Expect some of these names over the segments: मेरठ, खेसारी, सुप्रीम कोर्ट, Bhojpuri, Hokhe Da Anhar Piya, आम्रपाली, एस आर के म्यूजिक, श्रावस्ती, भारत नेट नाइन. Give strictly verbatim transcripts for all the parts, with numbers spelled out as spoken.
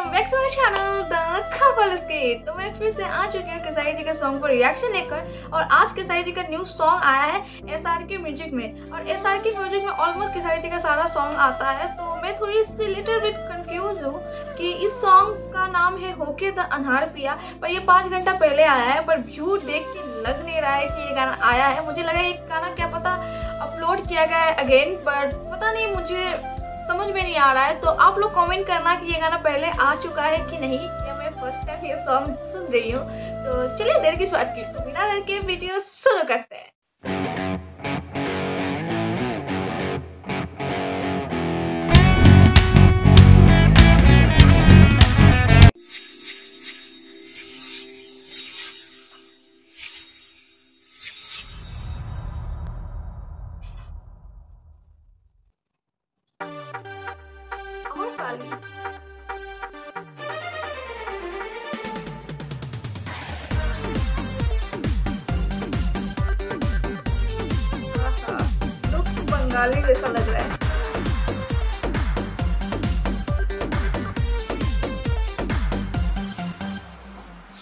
Welcome back to our channel the खबर की। तो मैं फिर से आ चुकी हूँ खेसारी जी के सॉन्ग पर रिएक्शन लेकर, और आज खेसारी जी का न्यू सॉन्ग आया है एस आर के म्यूजिक में, और एस आर के म्यूजिक में ऑलमोस्ट खेसारी जी का सारा सॉन्ग आता है। तो मैं थोड़ी इससे लिटिल बिट कंफ्यूज हूँ कि इस सॉन्ग का नाम है होके द अनहार पिया, पर ये पाँच घंटा पहले आया है, पर व्यू देख के लग नहीं रहा है कि ये गाना आया है। मुझे लगा ये गाना क्या पता अपलोड किया गया है अगेन, बट पता नहीं मुझे समझ में नहीं आ रहा है। तो आप लोग कमेंट करना कि ये गाना पहले आ चुका है कि नहीं, या मैं फर्स्ट टाइम ये सॉन्ग सुन रही हूँ। तो चलिए देर की बात की, तो बिना देर के वीडियो शुरू करते हैं। बंगाली जैसा लग रहा है।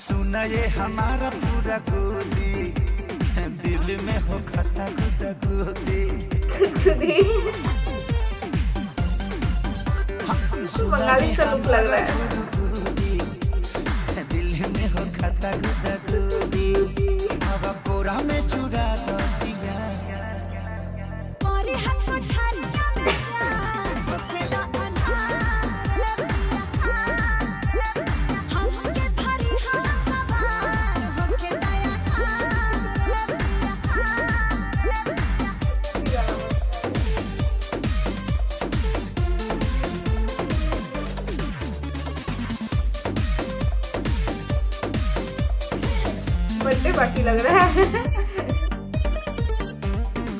सुना ये हमारा पूरा गोदी, दिल में हो खाता गोदी। बंगाली सा लुक लग रहा है। दिल में हो खाता गुदा गुदी, हवा कोरा में चुरा दो जिया, और हाथ उठा लिया अपने दा अनहार पिया, हमके धरी हमार होके दा अनहार पिया। बर्थडे पार्टी लग रहा है।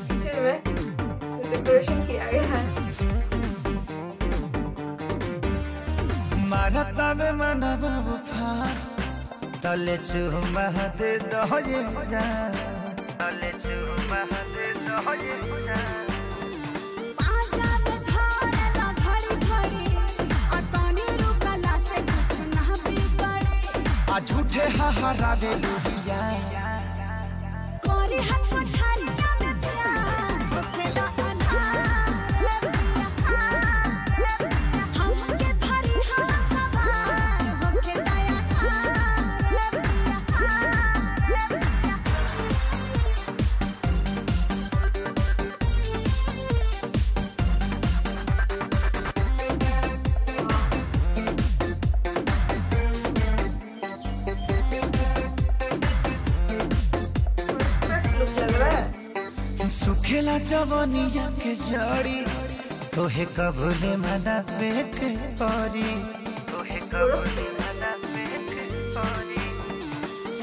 फिर में डेकोरेशन किया गया है। मारता में मनवा वफा, तले चुमा दे दो ये जान, तले चुमा दे दो ये जान। झूठे हरा दे लुहिया, कोरी हाथ उठाली में पिया, होके दा अनहार पिया, हमके धरी हमार होके दा अनहार पिया। सुखेला जवानिया के जड़ी, तोहे कबूले मना बेक परी, तोहे कबूले मना बेक परी।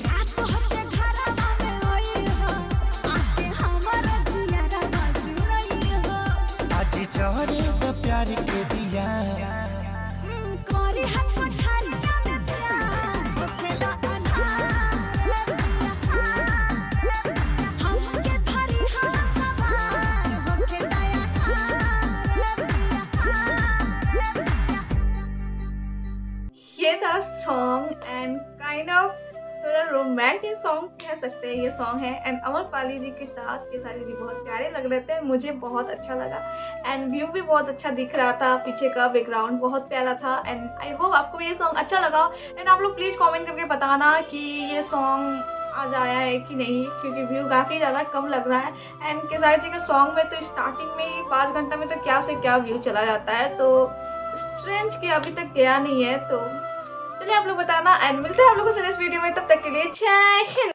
रात को होते घरवा में ओई हो, आके हमार जिया रवा जुरई हो, आज चोरी तो प्यार के दिया, कोरी हाथ उठाली में पिया, होके दा अनहार पिया। ये था सॉन्ग एंड काइंड ऑफ थोड़ा रोमांटिक सॉन्ग कह सकते हैं ये सॉन्ग है, एंड आम्रपाली जी के साथ खेसारी जी बहुत प्यारे लग रहे थे, मुझे बहुत अच्छा लगा। एंड व्यू भी बहुत अच्छा दिख रहा था, पीछे का बैकग्राउंड बहुत प्यारा था। एंड आई होप आपको ये सॉन्ग अच्छा लगा, एंड आप लोग प्लीज़ कॉमेंट करके बताना कि ये सॉन्ग आज आया है कि नहीं, क्योंकि व्यू काफ़ी ज़्यादा कम लग रहा है। एंड खेसारी जी के सॉन्ग में तो स्टार्टिंग में ही पाँच घंटा में तो क्या से क्या व्यू चला जाता है, तो स्ट्रेंज के अभी तक गया नहीं है। तो चलिए आप लोग बताना, एंड मिलते हैं आप लोगों से नेक्स्ट वीडियो में। तब तक के लिए जय हिंद।